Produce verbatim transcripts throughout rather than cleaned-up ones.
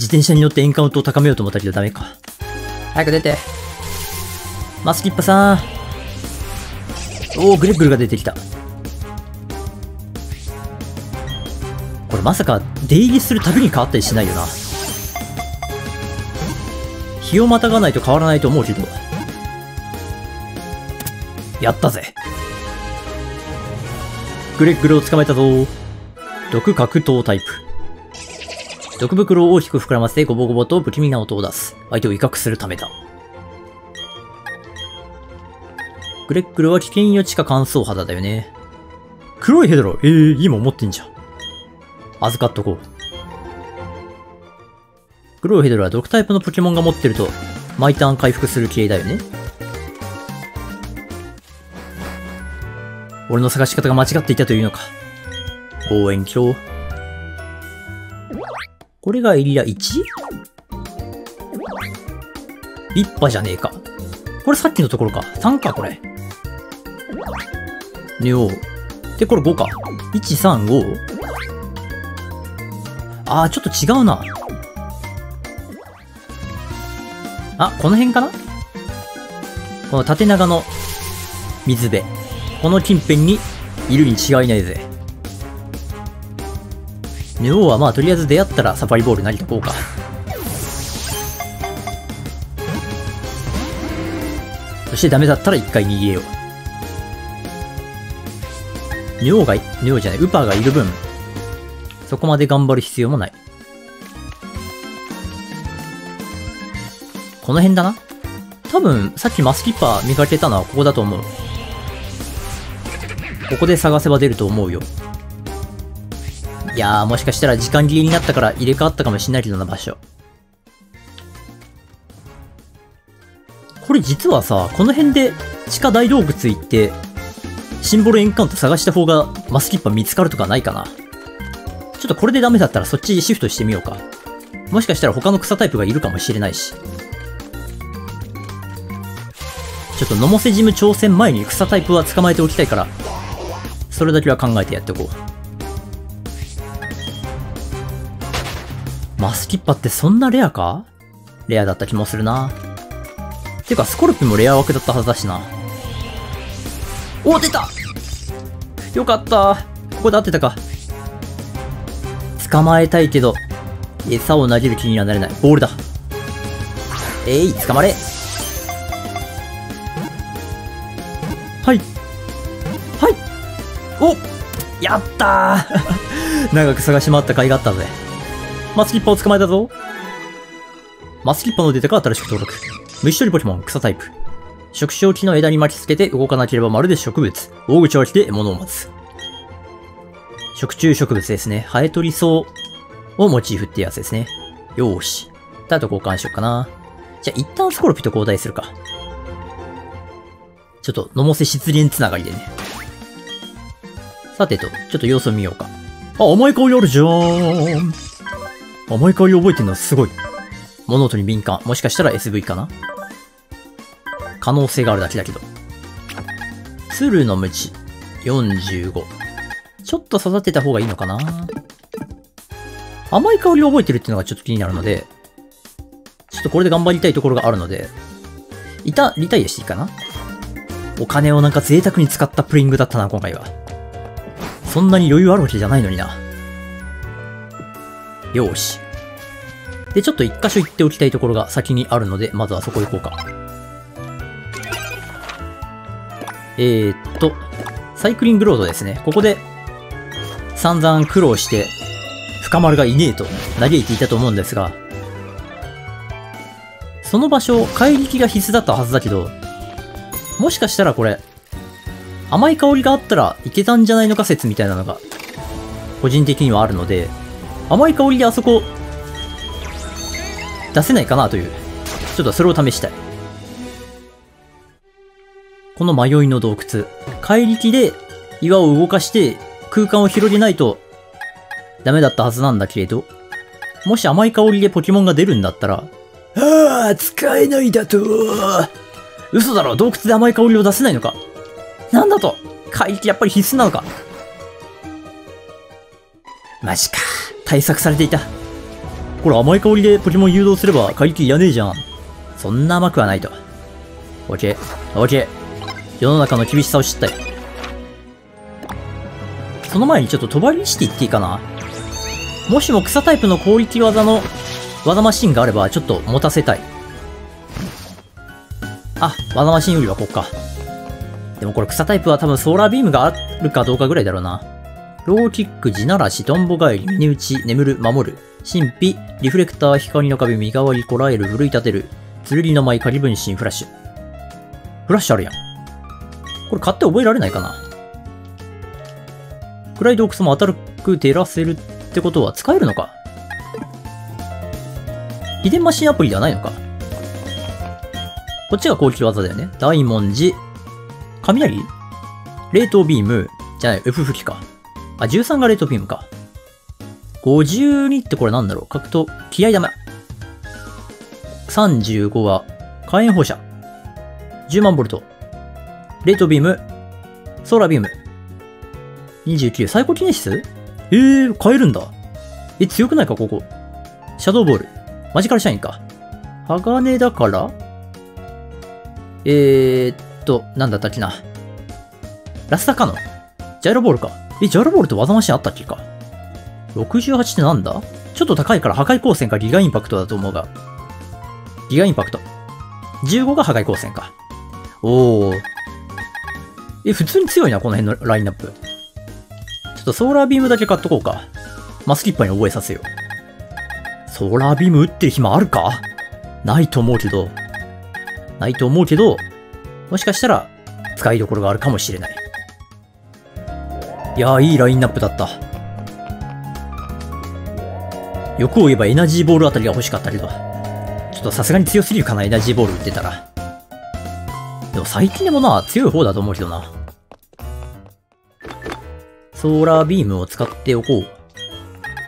自転車に乗ってエンカウントを高めようと思ったけどダメか。早く出て。マスキッパさん。おお、グレッグルが出てきた。これまさか出入りするたびに変わったりしないよな。日をまたがないと変わらないと思うけど。やったぜ。グレッグルを捕まえたぞ。毒格闘タイプ。毒袋を大きく膨らませてゴボゴボと不気味な音を出す。相手を威嚇するためだ。グレッグルは危険予知か乾燥肌だよね。黒いヘドロ。ええー、今持ってんじゃん。預かっとこう。黒いヘドロは毒タイプのポケモンが持ってると毎ターン回復する系だよね。俺の探し方が間違っていたというのか。望遠鏡。これがエリア いち? 一派じゃねえか。これさっきのところか。さんか、これ。ねおう。で、これごか。いち、さん、ご。あー、ちょっと違うな。あ、この辺かな?この縦長の水辺。この近辺にいるに違いないぜ。ネオはまあとりあえず出会ったらサファリボール投げとこうか。そしてダメだったら一回逃げよう。ネオが、ネオじゃない、ウパがいる分、そこまで頑張る必要もない。この辺だな。多分、さっきマスキッパー見かけたのはここだと思う。ここで探せば出ると思うよ。いやー、もしかしたら時間切れになったから入れ替わったかもしれないけどな、場所。これ実はさ、この辺で地下大洞窟行って、シンボルエンカウント探した方がマスキッパー見つかるとかないかな。ちょっとこれでダメだったらそっちシフトしてみようか。もしかしたら他の草タイプがいるかもしれないし。ちょっと、のもせジム挑戦前に草タイプは捕まえておきたいから、それだけは考えてやっておこう。マスキッパってそんなレアか?レアだった気もするな。てか、スコルピもレア枠だったはずだしな。おー、出た!よかった。ここで合ってたか。捕まえたいけど、餌を投げる気にはなれない。ボールだ。えい、捕まれ!はい。はい。お!やったー長く探し回った甲斐があったぜ。マスキッパを捕まえたぞ。マスキッパのデータから新しく登録。虫取りポケモン、草タイプ。触手を木の枝に巻きつけて動かなければまるで植物。大口を開けて獲物を待つ。食虫植物ですね。ハエトリソウをモチーフってやつですね。よーし。だと交換しよっかな。じゃあ一旦スコロピと交代するか。ちょっと、のもせ失恋つながりでね。さてと、ちょっと様子を見ようか。あ、甘い香りあるじゃーん。甘い香り覚えてんのすごい。物音に敏感。もしかしたら エスブイ かな?可能性があるだけだけど。鶴のムチ、よんじゅうご。ちょっと育てた方がいいのかな?甘い香りを覚えてるっていうのがちょっと気になるので、ちょっとこれで頑張りたいところがあるので、いた、リタイアしていいかな?お金をなんか贅沢に使ったプレイングだったな、今回は。そんなに余裕あるわけじゃないのにな。よし。で、ちょっと一箇所行っておきたいところが先にあるので、まずはそこ行こうか。えーっと、サイクリングロードですね。ここで、散々苦労して、深丸がいねえと嘆いていたと思うんですが、その場所、怪力が必須だったはずだけど、もしかしたらこれ、甘い香りがあったらいけたんじゃないのか説みたいなのが、個人的にはあるので、甘い香りであそこ、出せないかなという、ちょっとそれを試したい。この迷いの洞窟、怪力で岩を動かして空間を広げないとダメだったはずなんだけれど、もし甘い香りでポケモンが出るんだったら、ああ、使えないだとー。嘘だろ、洞窟で甘い香りを出せないのか。なんだと、怪力やっぱり必須なのか。マジか、対策されていた。これ甘い香りでポケモン誘導すれば怪力いらねえじゃん。そんな甘くはないと。オッケー。オッケー。世の中の厳しさを知ったよ。その前にちょっと帳していっていいかな。もしも草タイプの攻撃技の技マシンがあればちょっと持たせたい。あ、技マシンよりはこっか。でもこれ草タイプは多分ソーラービームがあるかどうかぐらいだろうな。ローキック、地ならし、トンボ返り、峰打ち、眠る、守る、神秘、リフレクター、光の壁、身代わり、こらえる、奮い立てる、剣の舞、仮分身、フラッシュ。フラッシュあるやん。これ買って覚えられないかな。暗い洞窟も明るく照らせるってことは使えるのか。秘伝マシンアプリではないのか。こっちが攻撃技だよね。大文字、雷？冷凍ビーム、じゃない、F吹きか。あ、じゅうさんが冷凍ビームか。ごじゅうにってこれなんだろう。格闘、気合玉。さんじゅうごは火炎放射。じゅうまんボルト。冷凍ビーム、ソーラービーム。にじゅうきゅう、サイコキネシス？えー、変えるんだ。え、強くないか、ここ。シャドーボール。マジカルシャインか。鋼だからえーっと、なんだったっけな。ラスタカノン。ジャイロボールか。え、ジャイロボールって技マシンあったっけか。ろくじゅうはちってなんだ？ちょっと高いから破壊光線かギガインパクトだと思うが。ギガインパクト。じゅうごが破壊光線か。おー。え、普通に強いな、この辺のラインナップ。ちょっとソーラービームだけ買っとこうか。マスキッパに覚えさせよう。ソーラービーム打ってる暇あるか？ないと思うけど。ないと思うけど、もしかしたら使いどころがあるかもしれない。いやー、いいラインナップだった。欲を言えばエナジーボールあたりが欲しかったけど、ちょっとさすがに強すぎるかな、エナジーボール打ってたら。でも最近でもな、強い方だと思うけどな。ソーラービームを使っておこう。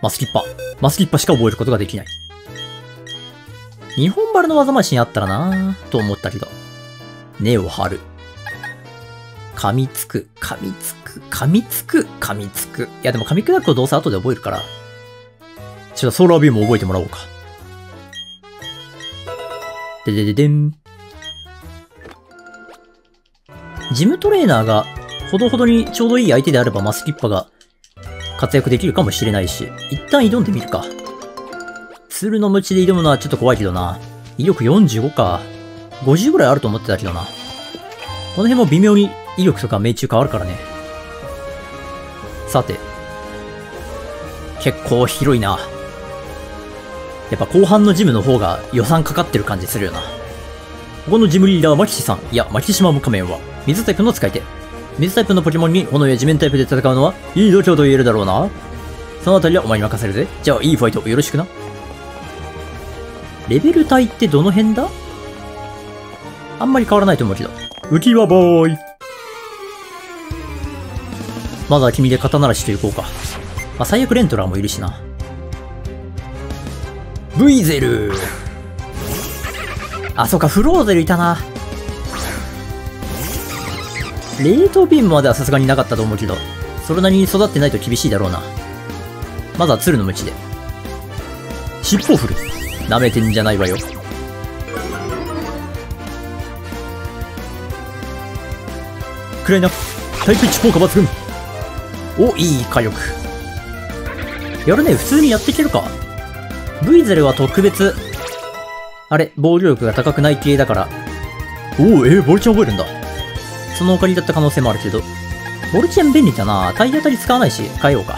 マスキッパ。マスキッパしか覚えることができない。日本バルの技マシンあったらなぁと思ったけど。根を張る。噛みつく、噛みつく、噛みつく、噛みつく。いやでも噛み砕くをどうせ後で覚えるから。ちょっとソーラービームを覚えてもらおうか。ででででん。ジムトレーナーがほどほどにちょうどいい相手であればマスキッパが活躍できるかもしれないし、一旦挑んでみるか。鶴の鞭で挑むのはちょっと怖いけどな。威力よんじゅうごか。ごじゅうぐらいあると思ってたけどな。この辺も微妙に威力とか命中変わるからね。さて。結構広いな。やっぱ後半のジムの方が予算かかってる感じするよな。ここのジムリーダーはマキシさん。いや、マキシマム仮面は水タイプの使い手。水タイプのポケモンに炎や地面タイプで戦うのはいい度胸と言えるだろうな。そのあたりはお前に任せるぜ。じゃあいいファイトよろしくな。レベル帯ってどの辺だ？あんまり変わらないと思うけど。浮き輪ボーイ。まだ君で肩慣らしといこうか。まあ、最悪レントラーもいるしな。ブイゼル。あ、そうか、フローゼルいたな。冷凍ビームまではさすがになかったと思うけど、それなりに育ってないと厳しいだろうな。まずは鶴の鞭で。尻尾を振る。舐めてんじゃないわよ。暗いな。タイプいち効果抜群。お、いい火力。やるね、普通にやっていけるか。ブイゼルは特別。あれ、防御力が高くない系だから。おお、えー、ボルチェン覚えるんだ。そのおかげだった可能性もあるけど。ボルチェン便利だな。体当たり使わないし、変えようか。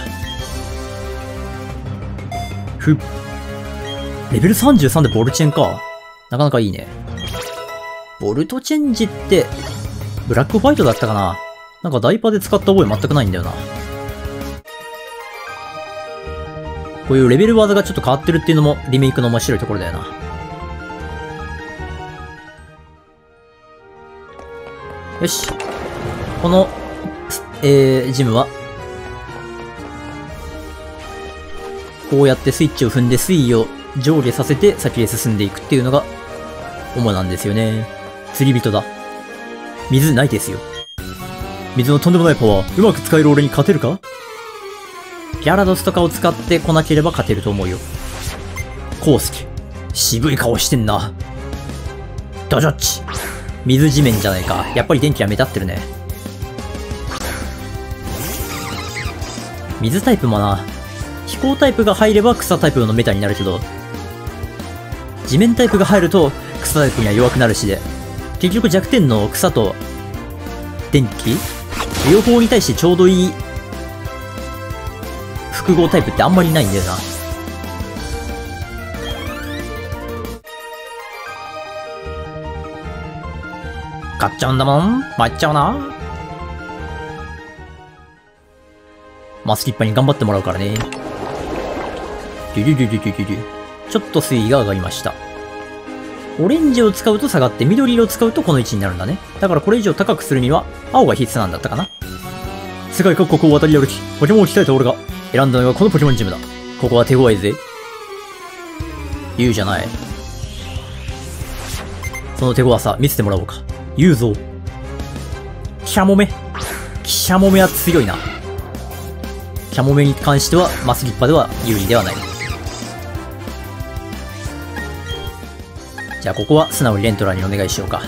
ふっ。レベルさんじゅうさんでボルチェンか。なかなかいいね。ボルトチェンジって、ブラックホワイトだったかな。なんかダイパーで使った覚え全くないんだよな。こういうレベル技がちょっと変わってるっていうのもリメイクの面白いところだよな。よし。この、えー、ジムは、こうやってスイッチを踏んで水位を上下させて先へ進んでいくっていうのが主なんですよね。釣り人だ。水ないですよ。水のとんでもないパワー、うまく使える俺に勝てるか？ギャラドスとかを使ってこなければ勝てると思うよ。コウスケ。渋い顔してんな。ドジョッチ。水地面じゃないか。やっぱり電気は目立ってるね。水タイプもな。飛行タイプが入れば草タイプのメタになるけど、地面タイプが入ると草タイプには弱くなるしで、結局弱点の草と電気両方に対してちょうどいい複合タイプってあんまりないんだよな。買っちゃうんだもん。参っちゃうな。マスキッパに頑張ってもらうからね。デュデュデュデュデュデュ。ちょっと水位が上がりました。オレンジを使うと下がって、緑色を使うとこの位置になるんだね。だからこれ以上高くするには、青が必須なんだったかな。世界各国を渡り歩き、ポケモンを鍛えた俺が選んだのがこのポケモンジムだ。ここは手強いぜ。言うじゃない。その手強さ、見せてもらおうか。言うぞ。キャモメ。キシャモメは強いな。キャモメに関しては、マスリッパでは有利ではない。じゃあここは素直にレントラーにお願いしようか。だ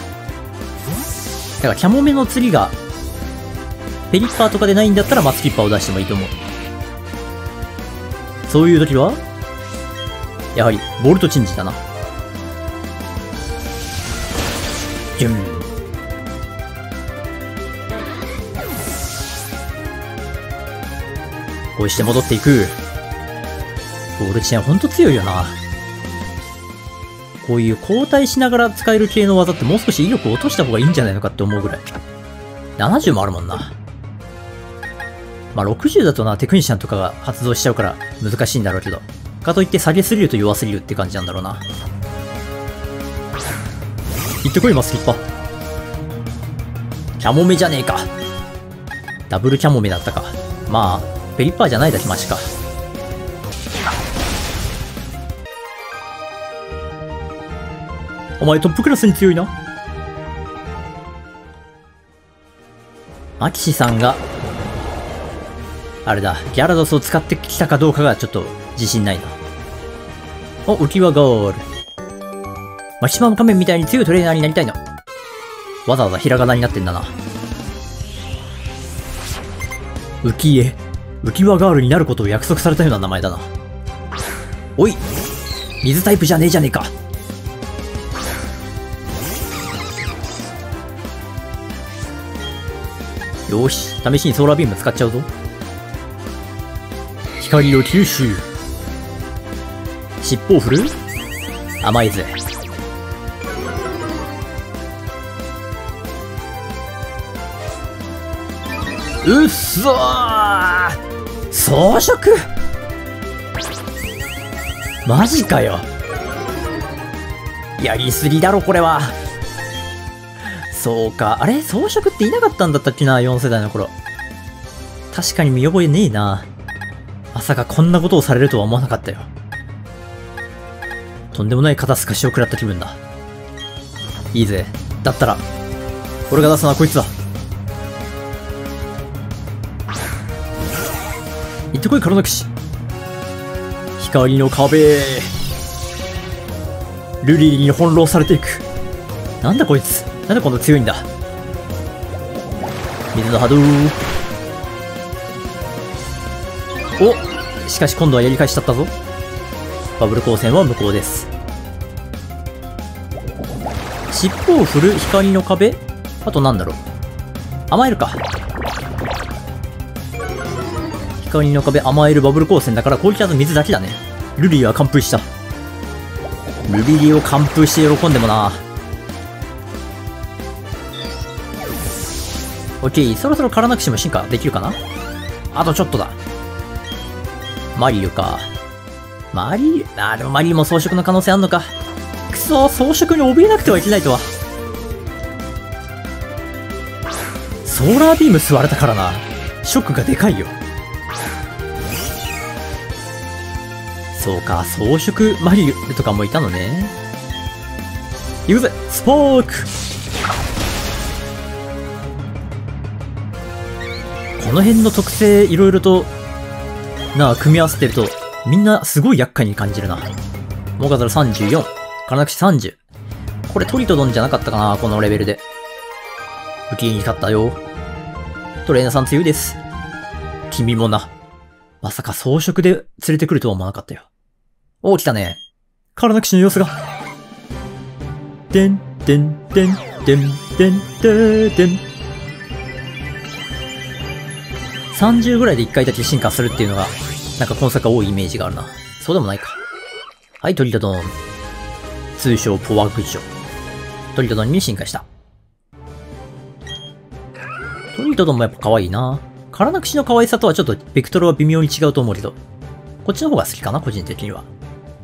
からキャモメの釣りがペリッパーとかでないんだったらマスキッパーを出してもいいと思う。そういう時はやはりボルトチェンジだな。ジュン。こうして戻っていく。ボルチェンほんと強いよな。こういう交代しながら使える系の技ってもう少し威力を落とした方がいいんじゃないのかって思うぐらい。ななじゅうもあるもんな。まあろくじゅうだとな、テクニシャンとかが発動しちゃうから難しいんだろうけど。かといって下げすぎると弱すぎるって感じなんだろうな。行ってこい、マスキッパ。キャモメじゃねえか。ダブルキャモメだったか。まあ、ペリッパーじゃないだけマシか。お前トップクラスに強いな。マキシさんが、あれだ、ギャラドスを使ってきたかどうかがちょっと自信ないな。お、浮き輪ゴール。マキシマム仮面みたいに強いトレーナーになりたいな。わざわざひらがなになってんだな。浮き絵。浮き輪ガールになることを約束されたような名前だな。おい、水タイプじゃねえじゃねえか。よし、試しにソーラービーム使っちゃうぞ。光を吸収。尻尾を振る。甘いぜ。うっそー、装飾マジかよ。やりすぎだろこれは。そうか。あれ装飾っていなかったんだったっけな、よん世代の頃。確かに見覚えねえな。まさかこんなことをされるとは思わなかったよ。とんでもない肩透かしを食らった気分だ。いいぜ。だったら、俺が出すのはこいつだ。行ってこい、カロノキシ。光の壁。ルリーに翻弄されていく。なんだこいつ。なんでこんな強いんだ。水の波動。お、しかし今度はやり返しちゃったぞ。バブル光線は無効です。尻尾を振る、光の壁、あとなんだろう、甘えるか。光の壁、甘える、バブル光線だから攻撃は水だけだね。ルリーは完封した。ルリーを完封して喜んでもな。オッケー、そろそろカラナクシも進化できるかな。あとちょっとだ。マリルか。マリル、あ、でもマリルも装飾の可能性あんのか。くそ、装飾に怯えなくてはいけないとは。ソーラービーム吸われたからな。ショックがでかいよ。そうか、装飾マリルとかもいたのね。行くぜ、スポーク。この辺の特性いろいろとなあ組み合わせてるとみんなすごい厄介に感じるな。モカザルさんじゅうよん。カナダクシさんじゅう。これトリトドンじゃなかったかなこのレベルで。不気味に勝ったよ。トレーナーさん強いです。君もな。まさか装飾で連れてくるとは思わなかったよ。おお、来たね。カナダクシの様子が。でん、でん、でん、でん、でん、でん、でん。さんじゅうぐらいでいっかいだけ進化するっていうのが、なんか今作は多いイメージがあるな。そうでもないか。はい、トリトドン。通称ポワグジョ。トリトドンに進化した。トリトドンもやっぱ可愛いな。カラナクシの可愛さとはちょっとベクトルは微妙に違うと思うけど、こっちの方が好きかな、個人的には。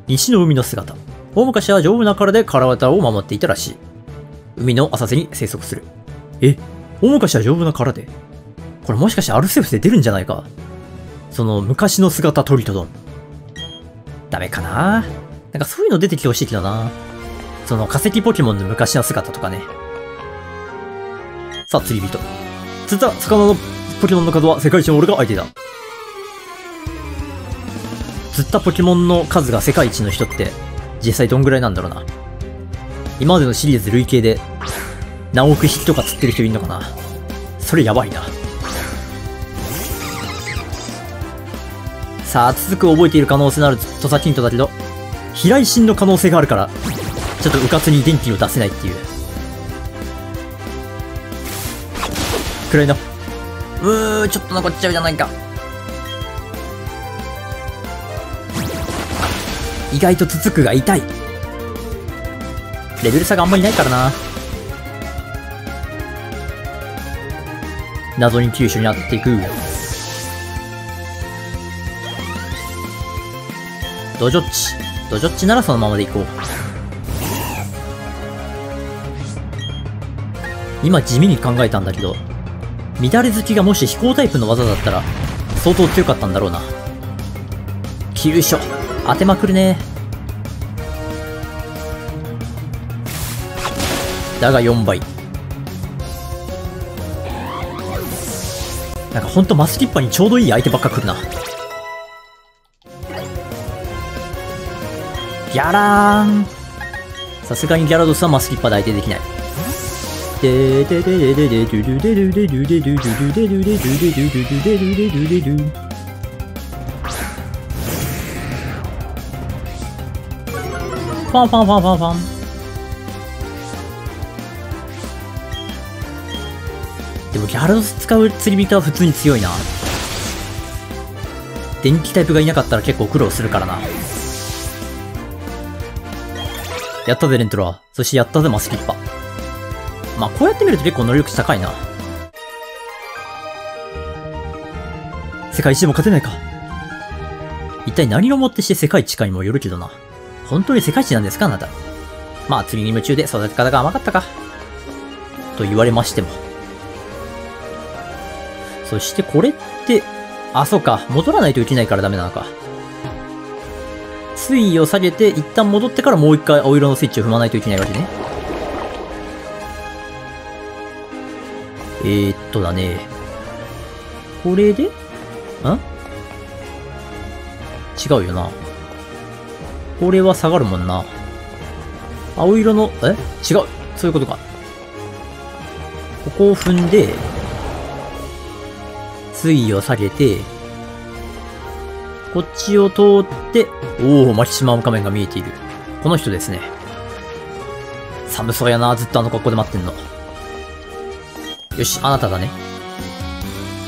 西の海の姿。大昔は丈夫な体でカラワタを守っていたらしい。海の浅瀬に生息する。え、大昔は丈夫な体でこれもしかしてアルセウスで出るんじゃないか。その昔の姿トリトドン。ダメかな。なんかそういうの出てきてほしいけどな。その化石ポケモンの昔の姿とかね。さあ、釣り人。釣った魚のポケモンの数は世界一の俺が相手だ。釣ったポケモンの数が世界一の人って実際どんぐらいなんだろうな。今までのシリーズ累計で何億匹とか釣ってる人いるのかな。それやばいな。さあ、つづく覚えている可能性のある土佐キントだけど、飛来心の可能性があるから、ちょっとうかつに電気を出せないっていう。暗いな。うー、ちょっと残っちゃうじゃないか。意外とつづくが痛い。レベル差があんまりないからな。謎に急所になっていく。ドジョッチ。ドジョッチならそのままでいこう。今地味に考えたんだけど、乱れ好きがもし飛行タイプの技だったら相当強かったんだろうな。急所当てまくるね。だがよんばい。なんかほんとマスキッパにちょうどいい相手ばっか来るな。ギャラーン。さすがにギャラドスはマスキッパで相手できない。ファンファンファンファンファン。でもギャラドス使う釣り人は普通に強いな。電気タイプがいなかったら結構苦労するからな。やったぜレントラー。そしてやったぜマスキッパ。まあこうやって見ると結構能力値高いな。世界一でも勝てないか。一体何をもってして世界一かにもよるけどな。本当に世界一なんですかあなた。まあ釣りに夢中で育て方が甘かったか。と言われましても。そしてこれって、あ、そうか。戻らないといけないからダメなのか。水位を下げて、一旦戻ってからもう一回青色のスイッチを踏まないといけないわけね。えー、っとだね。これでん違うよな。これは下がるもんな。青色の、え違う。そういうことか。ここを踏んで、水位を下げて、こっちを通って、おお、マキシマム仮面が見えている。この人ですね。寒そうやな、ずっとあの格好で待ってんの。よし、あなただね。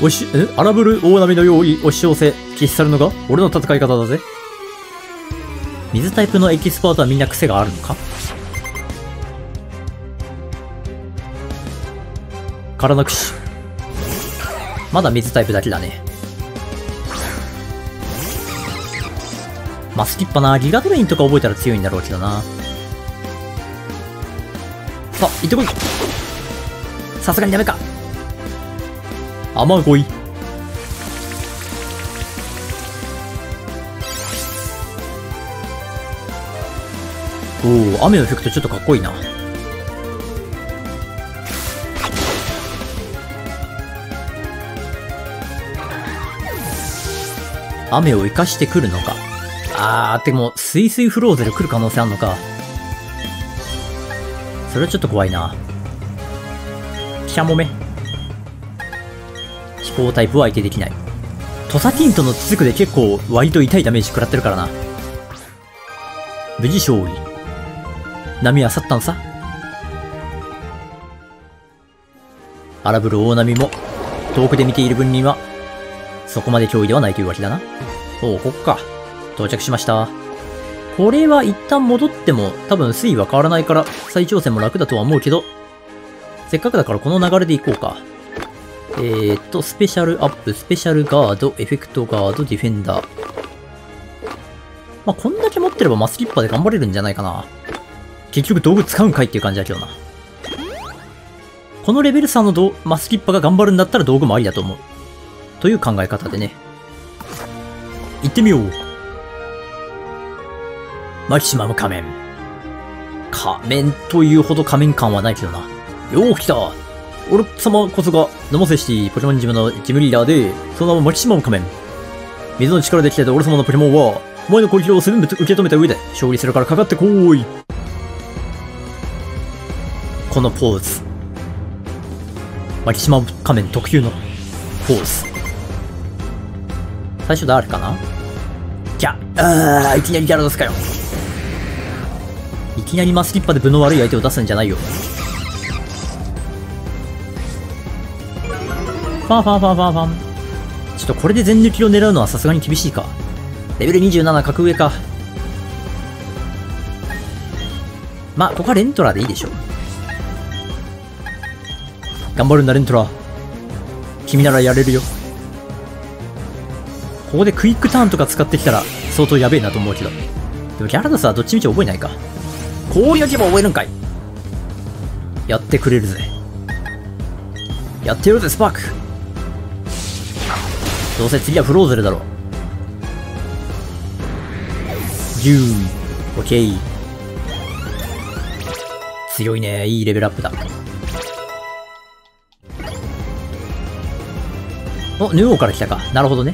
おし、え荒ぶる大波のように押し寄せ、消し去るのが俺の戦い方だぜ。水タイプのエキスパートはみんな癖があるのか。カラナクシ。まだ水タイプだけだね。マスキッパな、ギガドレインとか覚えたら強いんだろうけどな。さあ、行ってこい。さすがにダメか。雨乞い。おお、雨のエフェクトちょっとかっこいいな。雨を生かしてくるのか。あー、でも、スイスイフローゼル来る可能性あんのか。それはちょっと怖いな。シャモメ。飛行タイプは相手できない。トサティンとの続くで結構割と痛いダメージ食らってるからな。無事勝利。波は去ったんさ。荒ぶる大波も、遠くで見ている分には、そこまで脅威ではないというわけだな。おう、こっか。到着しました。これは一旦戻っても、多分水位は変わらないから、再挑戦も楽だとは思うけど、せっかくだからこの流れでいこうか。えーっと、スペシャルアップ、スペシャルガード、エフェクトガード、ディフェンダー。まあ、こんだけ持ってればマスキッパで頑張れるんじゃないかな。結局道具使うんかいっていう感じだけどな。このレベルさんのどマスキッパが頑張るんだったら道具もありだと思う。という考え方でね。行ってみよう。マキシマム仮面。仮面というほど仮面感はないけどな。よー、来た。俺様こそが、ナモセシティ、ポケモンジムのジムリーダーで、その名もマキシマム仮面。水の力で鍛えた俺様のポケモンは、お前の攻撃を全部受け止めた上で、勝利するからかかってこーい。このポーズ。マキシマム仮面特有のポーズ。最初誰かな？ギャ、ああ、いきなりギャラドスかよ。いきなりマスキッパで分の悪い相手を出すんじゃないよ。ファンファンファンファンファン。ちょっとこれで全抜きを狙うのはさすがに厳しいか。レベルにじゅうなな格上か。まあ、ここはレントラでいいでしょう。頑張るんだ、レントラ。君ならやれるよ。ここでクイックターンとか使ってきたら相当やべえなと思うけど。でもギャラドスはどっちみち覚えないか。こうやけば覚えるんかい。やってくれるぜ。やってやるぜ、スパーク。どうせ次はフローゼルだろう。ギュー。オッケー。強いね。いいレベルアップだ。お、ヌオーから来たか。なるほどね。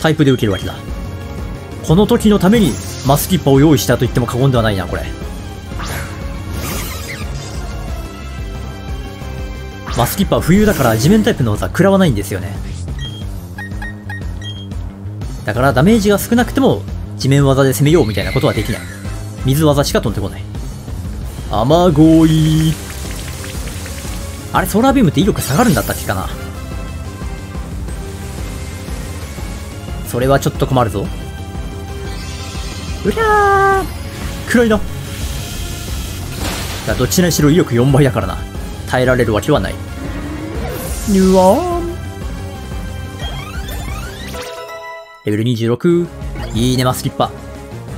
タイプで受けるわけだ。この時のためにマスキッパを用意したと言っても過言ではないな、これ。マスキッパは浮遊だから地面タイプの技は食らわないんですよね。だからダメージが少なくても地面技で攻めようみたいなことはできない。水技しか飛んでこない。雨乞い。あれ、ソーラービームって威力下がるんだったっけかな。それはちょっと困るぞ。うりゃー、暗いな。どっちにしろ威力よんばいだからな。耐えられるわけはない。うわー、レベルにじゅうろく。いいね、マスキッパ。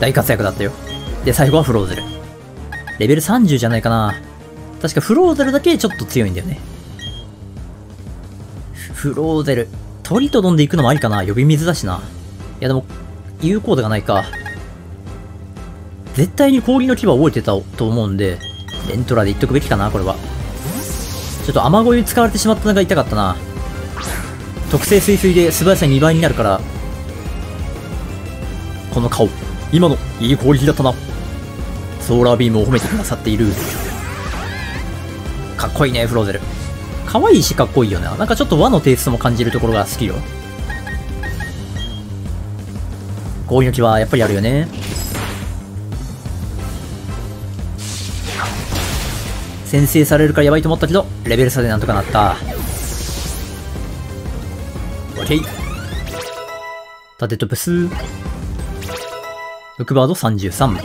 大活躍だったよ。で、最後はフローゼル。レベルさんじゅうじゃないかな。確かフローゼルだけちょっと強いんだよね。フローゼル。鳥と飛んでいくのもありかな。呼び水だしな。いやでも、有効度がないか。絶対に氷の牙を覚えてたと思うんで、レントラで言っとくべきかな、これは。ちょっと雨乞い使われてしまったのが痛かったな。特性水水で素早さにばいになるから、この顔。今の、いい攻撃だったな。ソーラービームを褒めてくださっている。かっこいいね、フローゼル。可愛いしかっこいいよな。なんかちょっと和のテイストも感じるところが好きよ。氷の木はやっぱりあるよね。先制されるからやばいと思ったけど、レベル差でなんとかなった。 OK。 タテトプスルクバードさんじゅうさん。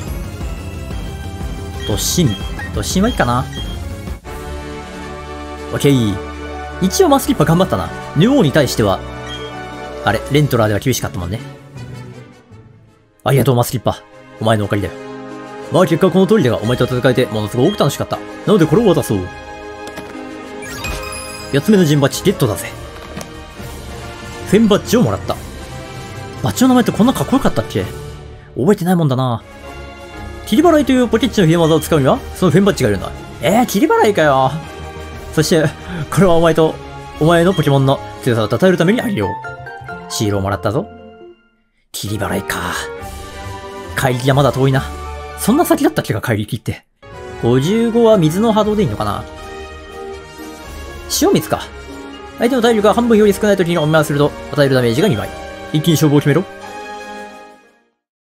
突進突進はいいかな。オッケー。一応マスキッパ頑張ったな。ヌオーに対しては、あれ、レントラーでは厳しかったもんね。ありがとう、マスキッパ。お前のおかげだよ。まあ結果この通りだが、お前と戦えてものすごく楽しかった。なのでこれを渡そう。八つ目の陣バッジゲットだぜ。フェンバッジをもらった。バッジの名前ってこんなかっこよかったっけ？覚えてないもんだな。切り払いというポケッチの冷え技を使うには、そのフェンバッジがいるんだ。えー、切り払いかよ。そして、これはお前と、お前のポケモンの強さを称えるためにあげよう。シールをもらったぞ。切り払いか。怪力はまだ遠いな。そんな先だったっけか、怪力って。ごじゅうごは水の波動でいいのかな。塩水か。相手の体力が半分より少ない時にオンランすると、与えるダメージがにばい。一気に勝負を決めろ。